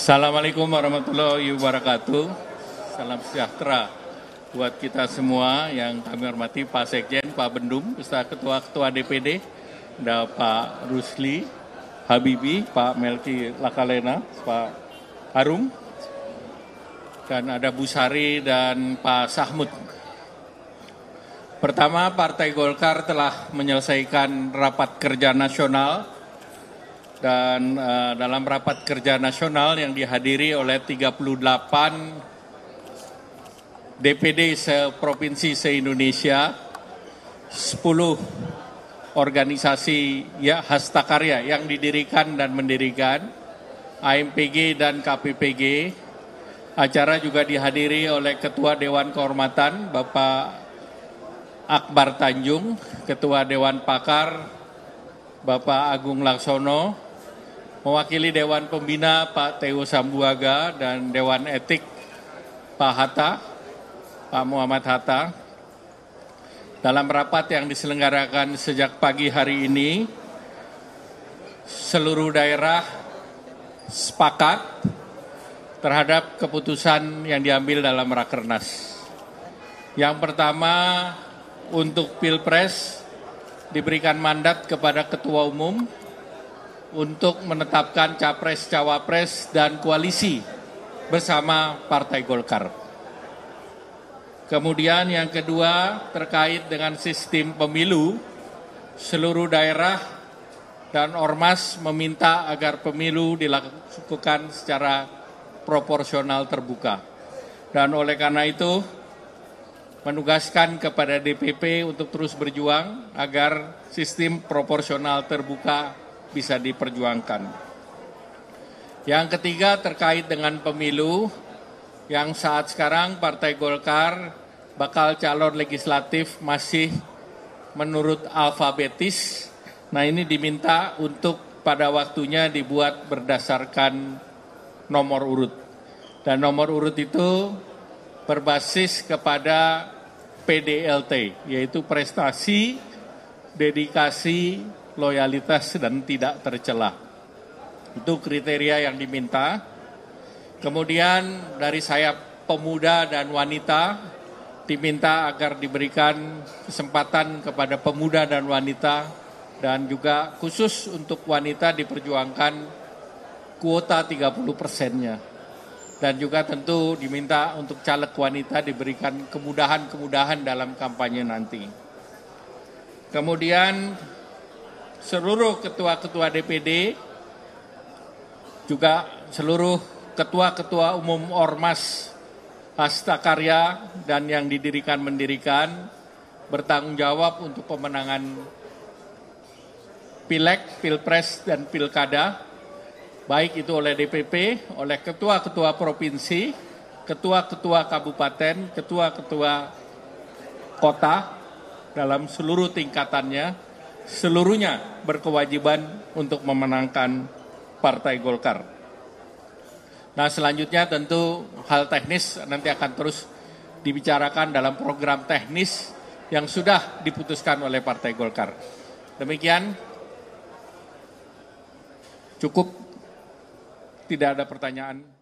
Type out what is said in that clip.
Assalamualaikum warahmatullahi wabarakatuh. Salam sejahtera buat kita semua yang kami hormati Pak Sekjen, Pak Bendum, beserta Ketua-Ketua DPD, ada Pak Rusli Habibi, Pak Melki Lakalena, Pak Harum, dan ada Bu Sari dan Pak Sahmud. Pertama, Partai Golkar telah menyelesaikan rapat kerja nasional dan dalam rapat kerja nasional yang dihadiri oleh 38 DPD se-provinsi se-Indonesia, 10 organisasi ya Hasta Karya yang didirikan dan mendirikan, AMPG dan KPPG. Acara juga dihadiri oleh Ketua Dewan Kehormatan, Bapak Akbar Tanjung, Ketua Dewan Pakar, Bapak Agung Laksono, mewakili Dewan Pembina Pak Teo Sambuaga dan Dewan Etik Pak Hatta, Pak Muhammad Hatta. Dalam rapat yang diselenggarakan sejak pagi hari ini, seluruh daerah sepakat terhadap keputusan yang diambil dalam Rakernas. Yang pertama, untuk Pilpres diberikan mandat kepada Ketua Umum untuk menetapkan Capres, Cawapres, dan koalisi bersama Partai Golkar. Kemudian yang kedua terkait dengan sistem pemilu, seluruh daerah dan ormas meminta agar pemilu dilakukan secara proporsional terbuka. Dan oleh karena itu, menugaskan kepada DPP untuk terus berjuang agar sistem proporsional terbuka bisa diperjuangkan. Yang ketiga terkait dengan pemilu, yang saat sekarang Partai Golkar bakal calon legislatif masih menurut alfabetis. Nah, ini diminta untuk pada waktunya dibuat berdasarkan nomor urut. Dan nomor urut itu berbasis kepada PDLT, yaitu prestasi, dedikasi, loyalitas, dan tidak tercela. Itu kriteria yang diminta. Kemudian dari sayap pemuda dan wanita diminta agar diberikan kesempatan kepada pemuda dan wanita, dan juga khusus untuk wanita diperjuangkan kuota 30%-nya. Dan juga tentu diminta untuk caleg wanita diberikan kemudahan-kemudahan dalam kampanye nanti. Kemudian seluruh ketua-ketua DPD, juga seluruh ketua-ketua umum ormas Hasta Karya dan yang didirikan-mendirikan bertanggung jawab untuk pemenangan Pileg, Pilpres, dan Pilkada, baik itu oleh DPP, oleh ketua-ketua provinsi, ketua-ketua kabupaten, ketua-ketua kota dalam seluruh tingkatannya, seluruhnya berkewajiban untuk memenangkan Partai Golkar. Nah, selanjutnya tentu hal teknis nanti akan terus dibicarakan dalam program teknis yang sudah diputuskan oleh Partai Golkar. Demikian, cukup. Tidak ada pertanyaan.